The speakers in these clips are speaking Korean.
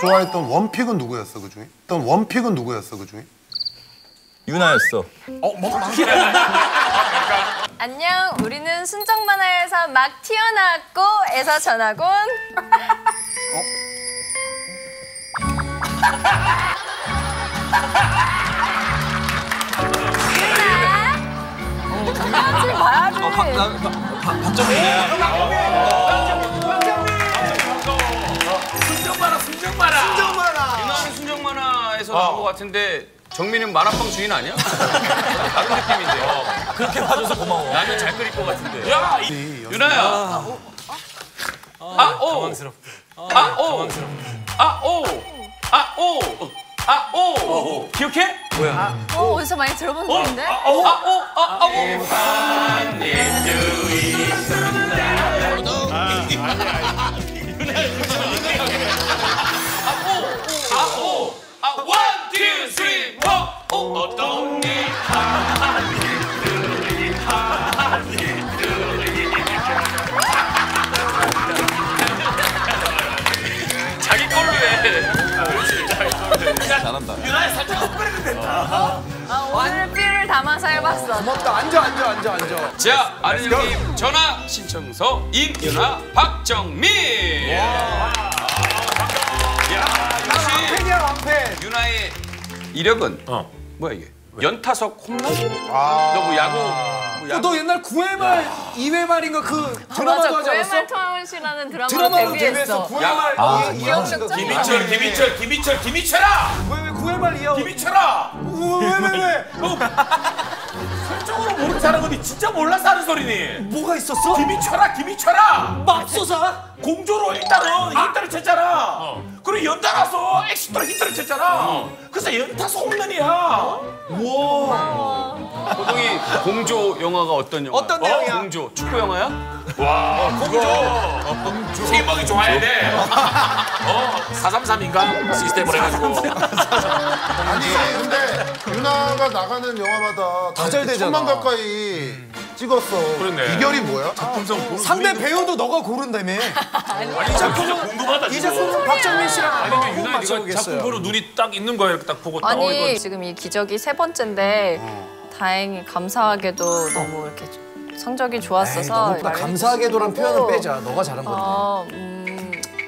좋아했던 원픽은 누구였어 그 중에? 유나였어. 안녕, 우리는 순정 만화에서 막 튀어나왔고에서 전학 온. 유나. 박정민 봐야지. 순정 만화. 유나는 순정 만화에서 나온 것 같은데. 정민은 만화방 주인 아니야? 다른 느낌인데. 그렇게 봐줘서 고마워. 나는 잘 그릴 것 같은데. 야! 유나야! 당황스럽다. 기억해? 뭐야? 어디서 많이 들어본 건데? 자기 걸로 해. 잘한다. 유나야 살짝 헛발이면 된다. 오늘 삐를 담아서 해봤어. 고맙다. 앉아. 자, 아린님 전화 신청서 임윤아 박정민. 야, 역시 팬이야 완패. 유나의 이력은 뭐야 이게? 연타석 홈런? 너 뭐 야구? 너 옛날 9회말 2회말인가 그 드라마도 하지 않았어? 9회말 토마호시라는 드라마로 데뷔했어. 9회말 이학년 김희철아! 왜 9회말 이학년 김희철아! 왜? 설정으로 모르는 사람이 진짜 몰라서 하는 소리니? 뭐가 있었어? 김희철아! 맙소사? 공조로 일단은 힌트를 쳤잖아. 그리고 연타 가서 엑시트로 힌트를 쳤잖아. 그래서 연타석 홈런이야. 우와. 호동이 공조 영화가 어떤 영화? 어떤 내용이야? 공조 축구 영화야? 와, 공조. 팀워크 좋아야 돼. 433인가 시스템으로 해가지고. 아니 근데 유나가 나가는 영화마다 다 잘 되잖아. 1000만 가까이 찍었어. 그렇네. 비결이 뭐야? 작품성. 상대 배우도 너가 고른다며. 아니 작품은 궁금하다. 이 작품은 박정민 씨랑 아니면 유나 씨가 작품 보러 눈이 딱 있는 거야. 이렇게 딱 보고 딱. 아니 지금 이 기적이 세 번째인데 다행히 감사하게도 너무 이렇게 성적이 좋았어서. 나 감사하게도란 표현은 빼자. 너가 잘한 건데.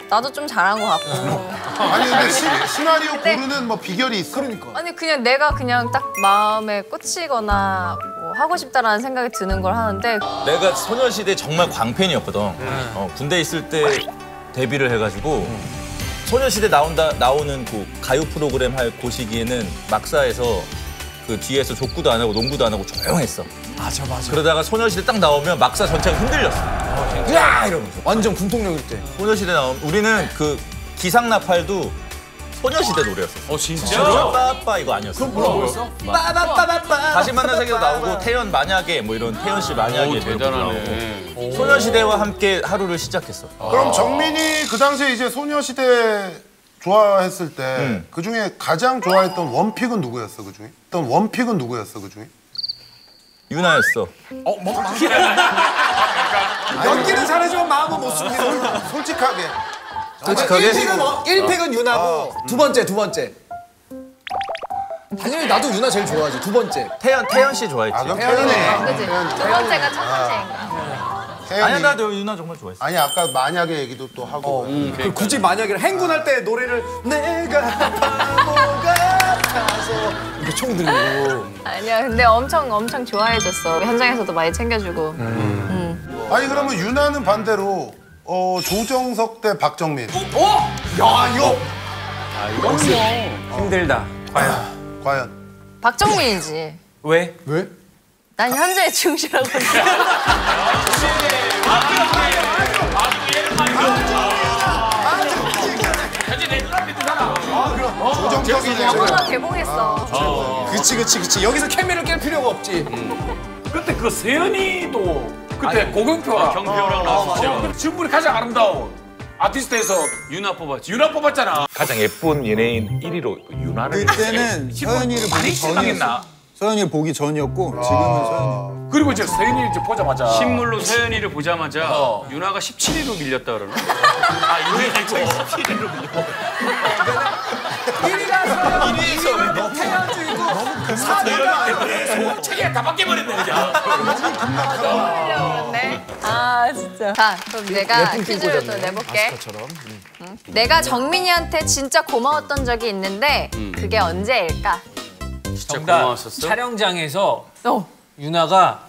나도 좀 잘한 것 같고. 아니 근데 시나리오 고르는 뭐 비결이 있어? 그러니까. 아니 그냥 내가 그냥 딱 마음에 꽂히거나. 하고 싶다라는 생각이 드는 걸 하는데 내가 소녀시대 정말 광팬이었거든. 군대에 있을 때 데뷔를 해가지고 소녀시대 나오는 그 가요 프로그램 할 그 시기에는 막사에서 그 뒤에서 족구도 안 하고 농구도 안 하고 조용했어. 맞아. 그러다가 소녀시대 딱 나오면 막사 전체가 흔들렸어. 야 이러면서 완전 군통력일 때. 소녀시대 나오면 우리는 그 기상나팔도 소녀시대 노래였어. 진짜? 빠빠 이거 아니었어. 그럼 뭐였어? 빠바빠바빠. 다시 만난 세계도 나오고 태연 만약에 뭐 이런 태연 씨 만약에 대단하네. 소녀시대와 함께 하루를 시작했어. 그럼 정민이 그 당시에 이제 소녀시대 좋아했을 때 그 중에 가장 좋아했던 원픽은 누구였어 그 중에? 유나였어. 연기는 잘하지만 마음은 못 씁니다. 솔직하게. 1픽은 유나고 두 번째. 당연히 나도 유나 제일 좋아하지. 두 번째. 태연 씨 좋아했지. 태연이네. 그치? 두 번째가 첫 번째인가? 아니야, 나도 유나 정말 좋아했어. 아니, 아까 만약에 얘기도 또 하고. 그러니까. 굳이 만약에 행군할 때 노래를 내가 바보가 타서 이렇게 총 들고. 아니야, 근데 엄청 좋아해줬어. 현장에서도 많이 챙겨주고. 아니, 그러면 유나는 반대로 조정석 대 박정민. 야, 이거. 역시 힘들다. 과연. 박정민이지. 왜? 난 현재의 충실하고 있어. 조정석이지. 영화가 개봉했어. 그치. 여기서 케미를 깰 필요가 없지. 그때 그 세은이도. 그때 고경표와 경표랑 나왔었죠. 지금분이 가장 아름다운 아티스트에서 유나 뽑았지. 유나 뽑았잖아. 가장 예쁜 연예인 1위로 유나를. 그때는 서연이를 많이 실망했나? 서연이 보기 전이었고 지금은 서연이. 그리고 이제 세은이 이제 보자마자 신물로 세은이를 보자마자 윤아가 17위로 밀렸다 그러나? 아, 윤이 갑자기 17위로 밀렸어. 1위가 태연 주이고 4위가 책이 다 바뀌어버렸네 그냥. 아 진짜. 자 그럼 내가 퀴즈를 또 내볼게. 내가 정민이한테 진짜 고마웠던 적이 있는데 그게 언제일까? 정답. 고마웠었어? 촬영장에서 유나가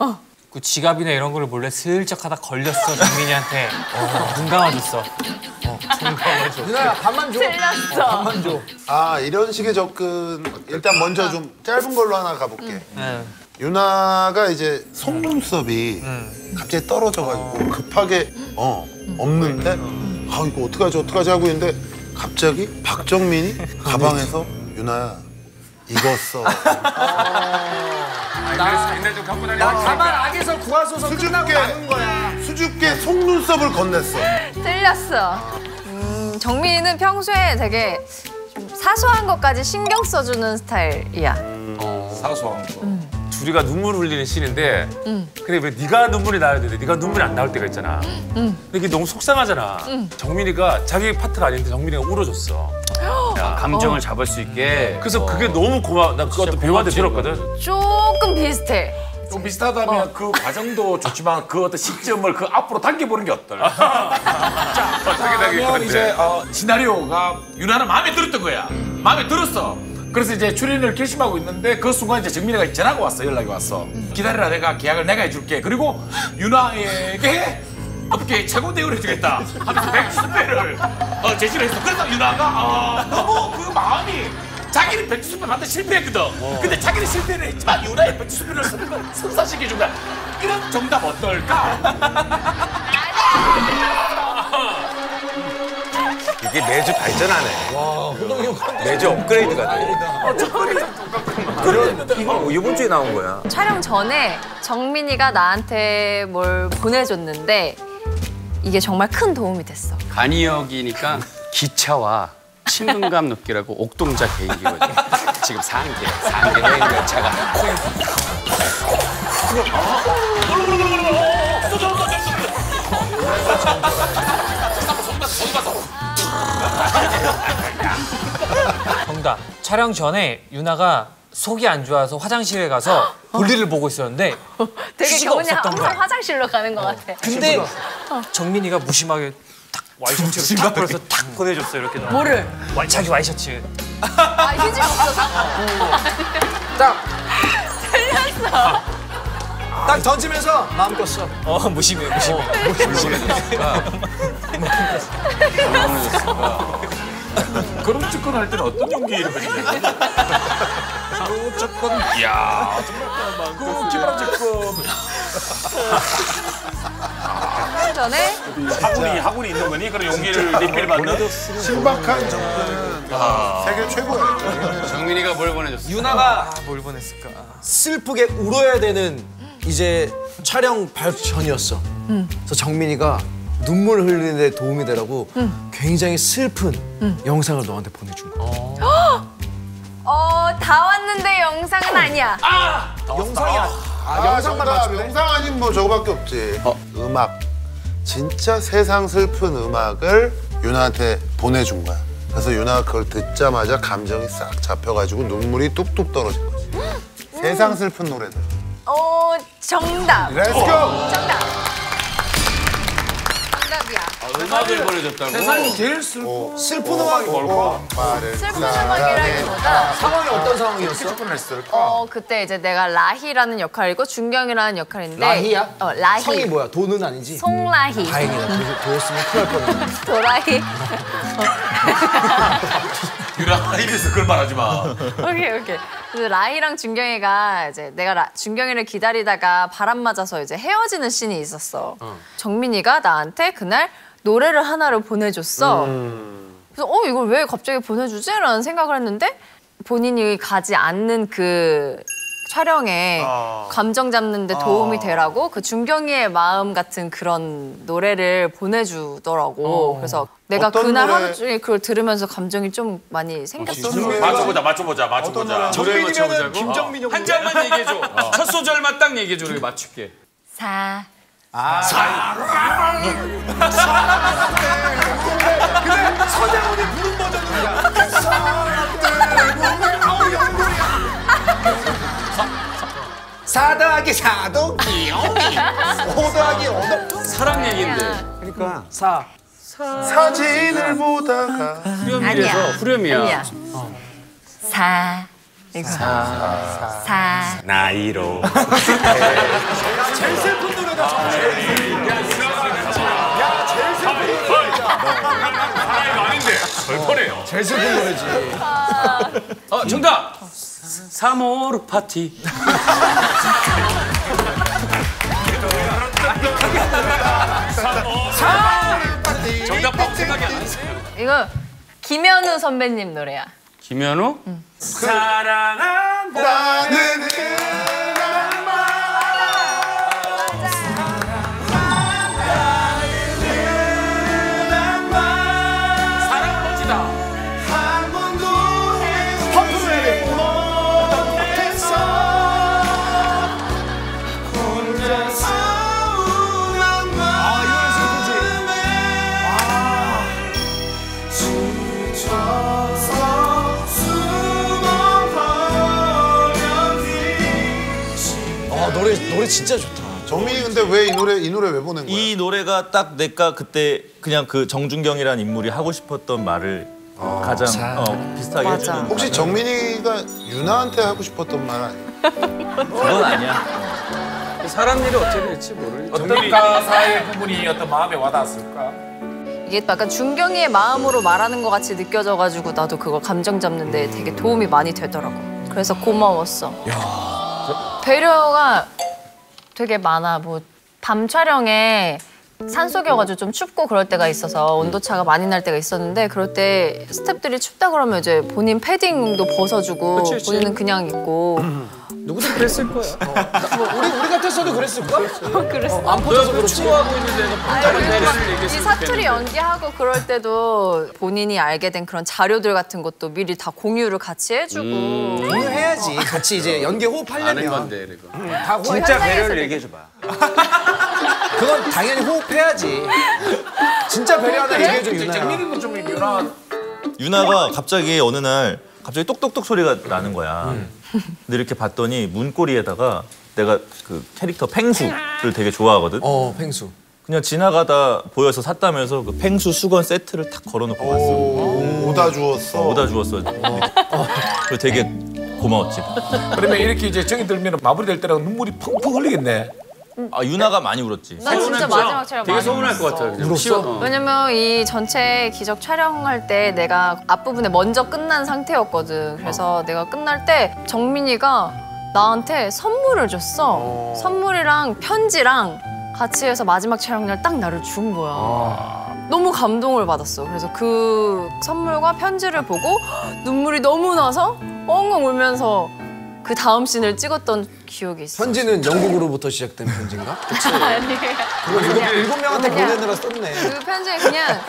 그 지갑이나 이런 걸 몰래 슬쩍 하다 걸렸어 정민이한테. 눈 감아줬어. 눈 감아줘. 유나야 밥만 줘. 틀렸어. 밥만 줘. 아 이런 식의 접근 일단 먼저 좀 짧은 걸로 하나 가볼게. 유나가 이제 속눈썹이 갑자기 떨어져가지고 급하게 없는데 아 이거 어떡하지 어떡하지 하고 있는데 갑자기 박정민이 가방에서 유나야 이거 써. 나 가발 악에서 구하소서 끝나고 나눈 거야. 수줍게 속눈썹을 건넸어. 틀렸어. 정민이는 평소에 되게 좀 사소한 것까지 신경 써주는 스타일이야. 사소한 거. 둘이가 눈물 흘리는 씬인데 근데 왜 네가 눈물이 나야 되는데 네가 눈물이 안 나올 때가 있잖아. 근데 이게 너무 속상하잖아. 정민이가 자기 파트가 아닌데 정민이가 울어줬어. 야, 감정을 잡을 수 있게. 그래서 그게 너무 고마워. 나 그것도 배우한테 들었거든. 조금 비슷해. 좀 비슷하다면 그 과정도 좋지만 그 어떤 시점을 그 앞으로 당겨보는 게 어떨까? 자, 그러면 이제 시나리오가 유나는 마음에 들었던 거야. 마음에 들었어. 그래서 이제 출연을 결심하고 있는데 그 순간 이제 정민이가 전화가 왔어. 연락이 왔어. 기다려라 내가 계약을 내가 해줄게. 그리고 유나에게 업계의 최고 대우를 해주겠다 하면서 190배를 제시를 했어. 그래서 유나가 너무 그 마음이 자기는 190배 만든 실패했거든. 근데 자기는 실패는 했지만 유나의 190배를 성사시켜준 거야. 이런 정답 어떨까? 이게 매주 발전하네. 와, 매주 업그레이드가 돼. 이거 이번 주에 나온 거야. 촬영 전에 정민이가 나한테 뭘 보내줬는데 이게 정말 큰 도움이 됐어. 간이역이니까 기차와 친근감 느끼라고 옥동자 개인기거든. 지금 4개 열차가. 정답. 촬영 전에 유나가 속이 안 좋아서 화장실에 가서 볼일을 보고 있었는데 되게 겨우냐 항상 화장실로 가는 것 같아. 근데 정민이가 무심하게 딱 와이셔츠를 딱 벌어서 딱 보내줬어. 이렇게 뭐를? 자기 와이셔츠. 아 휴지 없어서? 딱 틀렸어. 딱 던지면서 마음껏 써. 무심해. 그런 접근할 때는 어떤 용기를 보내요? 그런 접근, 이야, 정말 그 기발한 접근. 한 전에 학운이 있는 거니 그런 용기를 리필 받는 신박한 접근은 세계 최고예요. 정민이가 뭘 보내줬어? 유나가 뭘 보냈을까? 슬프게 울어야 되는 이제 촬영 발 전이었어. 그래서 정민이가 눈물 흘리는 데 도움이 되라고 굉장히 슬픈 영상을 너한테 보내준 거야. 다 왔는데 영상은 아니야. 아! 영상이야. 영상만 봤는데? 영상 아닌 뭐 저거밖에 없지. 음악. 진짜 세상 슬픈 음악을 유나한테 보내준 거야. 그래서 유나가 그걸 듣자마자 감정이 싹 잡혀가지고 눈물이 뚝뚝 떨어진 거지. 세상 슬픈 노래들. 정답. 렛츠고! 정답. 음악을 보내줬다고? 세상이 제일 슬픈 음악이 뭘까? 슬픈 음악이라기보다 상황이 어떤 상황이었어? 그때 이제 내가 라희라는 역할이고 준경이라는 역할인데 라희야? 라희. 성이 뭐야? 도는 아니지? 송라희. 다행이다. 도였으면 큰일 날 뻔했네. 도라희. 유나 입에서 그걸 말하지 마. 오케이. 라희랑 준경이가 이제 내가 준경이를 기다리다가 바람 맞아서 이제 헤어지는 씬이 있었어. 정민이가 나한테 그날 노래를 하나를 보내줬어. 그래서 이걸 왜 갑자기 보내주지? 라는 생각을 했는데 본인이 가지 않는 그 촬영에 감정 잡는 데 도움이 되라고 그 준경이의 마음 같은 그런 노래를 보내주더라고. 그래서 내가 그날 노래... 하루 종일 그걸 들으면서 감정이 좀 많이 생겼어. 맞춰보자. 정민이면 김정민 형 한 잔만 얘기해줘. 첫 소절만 딱 얘기해줘. 우리 맞출게. 근데 서대문이 부른 버전이야. 사더하기 사도 오더하기 오더. 사랑 얘기인데. 그러니까 사진을 보다가 후렴이래서 후렴이야. 나이로. 제일 슬픈 노래다. 제일 슬픈 노래다. 아닌데 절편해요. 제일 슬픈 노래지. 정답. 355 파티. 정답 뻥 생각이 안 나세요? 이거 김현우 선배님 노래야. 김현우? 응. 사랑한다는 그런 말, 사랑한다는 그런 말. 사랑 터지다. 한 번도 해주지 못했어. 혼자서 우는 마음에 주저서 노래 진짜 좋다. 정민이 근데 왜 이 노래 왜 보낸 거야? 이 노래가 딱 내가 그때 그냥 그 정준경이란 인물이 하고 싶었던 말을 가장 비슷하게 해주는. 혹시 정민이가 유나한테 하고 싶었던 말 아니야? 그건 아니야. 사람 일이 어떻게 될지 모를. 어떤 가사의 부분이 어떤 마음에 와닿았을까? 이게 약간 준경이의 마음으로 말하는 것 같이 느껴져가지고 나도 그걸 감정 잡는 데 되게 도움이 많이 되더라고. 그래서 고마웠어. 야. 배려가 되게 많아. 뭐 밤 촬영에 산속이어가지고 좀 춥고 그럴 때가 있어서 온도차가 많이 날 때가 있었는데 그럴 때 스태프들이 춥다 그러면 이제 본인 패딩도 벗어주고 그치. 본인은 그냥 입고 누구든 그랬을 거야. 우리 같았어도 그랬을까? 그랬어. 안 퍼져서 그렇지. 추워하고 있는데 이 사투리 연기하고 그럴 때도 본인이 알게 된 그런 자료들 같은 것도 미리 다 공유를 같이 해주고. 공유해야지. 같이 이제 연기 호흡하려면. 아는 건데 이거. 다 진짜 배려를 얘기해줘봐. 그건 당연히 호흡해야지. 진짜 배려하다 얘기해줘 유나. 유나가 갑자기 어느 날 갑자기 똑똑똑 소리가 나는 거야. 근데 이렇게 봤더니 문고리에다가 내가 그 캐릭터 펭수를 되게 좋아하거든. 펭수. 그냥 지나가다 보여서 샀다면서 그 펭수 수건 세트를 탁 걸어놓고 갔어. 오다 주웠어. 그래서 되게 고마웠지. 그러면 이렇게 이제 정이 들면 마무리될 때랑 눈물이 펑펑 흘리겠네. 아 유나가 많이 울었지. 나 진짜 마지막 촬영 되게 서운할 것 같아. 울었어? 왜냐면 이 전체 기적 촬영할 때 내가 앞부분에 먼저 끝난 상태였거든. 그래서 내가 끝날 때 정민이가 나한테 선물을 줬어. 선물이랑 편지랑 같이 해서 마지막 촬영날 딱 나를 준 거야. 너무 감동을 받았어. 그래서 그 선물과 편지를 보고 눈물이 너무 나서 엉엉 울면서 그 다음 씬을 찍었던 기억이 있어. 편지는 영국으로부터 시작된 편지인가? 그치. 아니. 그걸 7명한테 보내느라 썼네. 그 편지에 그냥